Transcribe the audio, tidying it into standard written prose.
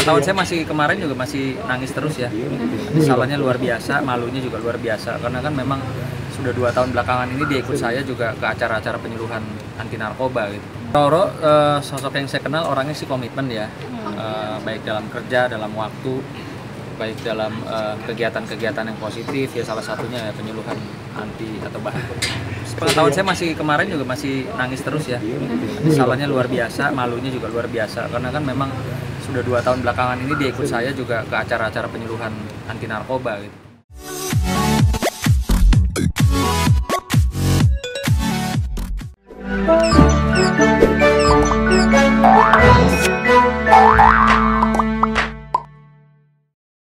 pengetahuan saya masih kemarin juga masih nangis terus ya. Salahnya luar biasa, malunya juga luar biasa. Karena kan memang sudah 2 tahun belakangan ini dia ikut saya juga ke acara-acara penyuluhan anti narkoba gitu. Roro sosok yang saya kenal orangnya sih komitmen ya, baik dalam kerja, dalam waktu, baik dalam kegiatan-kegiatan yang positif ya, salah satunya ya, penyuluhan anti atau bahan. Pengetahuan saya masih kemarin juga masih nangis terus ya, salahnya luar biasa, malunya juga luar biasa. Karena kan memang sudah 2 tahun belakangan ini dia ikut saya juga ke acara-acara penyuluhan anti narkoba gitu.